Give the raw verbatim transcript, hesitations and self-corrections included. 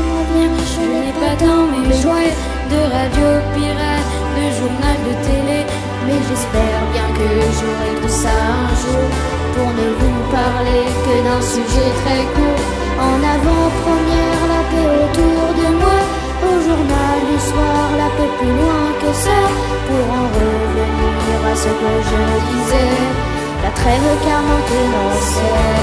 prévenir. Je n'ai pas dans mes jouets de radio pirate, de journal, de télé, mais j'espère bien que j'aurai tout ça un jour, pour ne vous parler que d'un sujet très court. En avant-première, la paix autour de moi, au journal du soir, la paix plus loin que ça. Pour en revenir à ce que je disais, la trêve car maintenant c'est